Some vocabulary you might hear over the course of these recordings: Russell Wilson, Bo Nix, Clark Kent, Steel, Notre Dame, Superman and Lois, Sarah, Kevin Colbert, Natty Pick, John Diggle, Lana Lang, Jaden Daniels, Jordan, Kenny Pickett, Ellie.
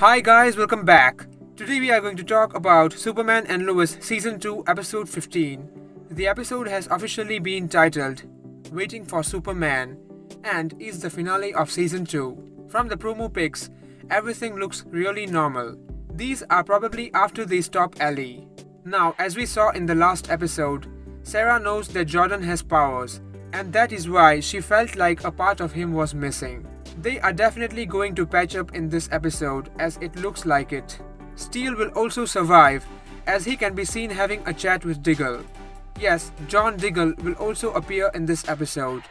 Hi guys, welcome back. Today we are going to talk about Superman and Lois Season 2 Episode 15. The episode has officially been titled Waiting for Superman and is the finale of Season 2. From the promo pics, everything looks really normal. These are probably after they stop Ellie. Now, as we saw in the last episode, Sarah knows that Jordan has powers, and that is why she felt like a part of him was missing. They are definitely going to patch up in this episode, as it looks like it. Steel will also survive, as he can be seen having a chat with Diggle. Yes, John Diggle will also appear in this episode.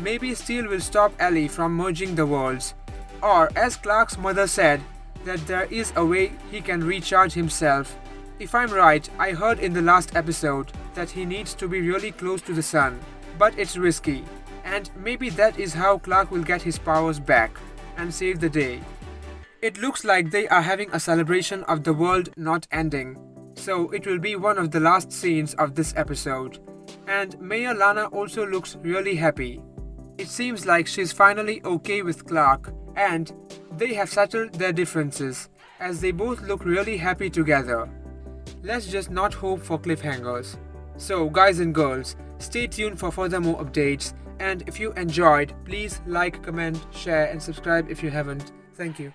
Maybe Steel will stop Ellie from merging the worlds, or as Clark's mother said, that there is a way he can recharge himself. If I'm right, I heard in the last episode that he needs to be really close to the sun, but it's risky. And maybe that is how Clark will get his powers back and save the day. It looks like they are having a celebration of the world not ending, so it will be one of the last scenes of this episode. And Mayor Lana also looks really happy. It seems like she's finally okay with Clark, and they have settled their differences as they both look really happy together. Let's just not hope for cliffhangers. So guys and girls, stay tuned for further more updates. And if you enjoyed, please like, comment, share, and subscribe if you haven't. Thank you.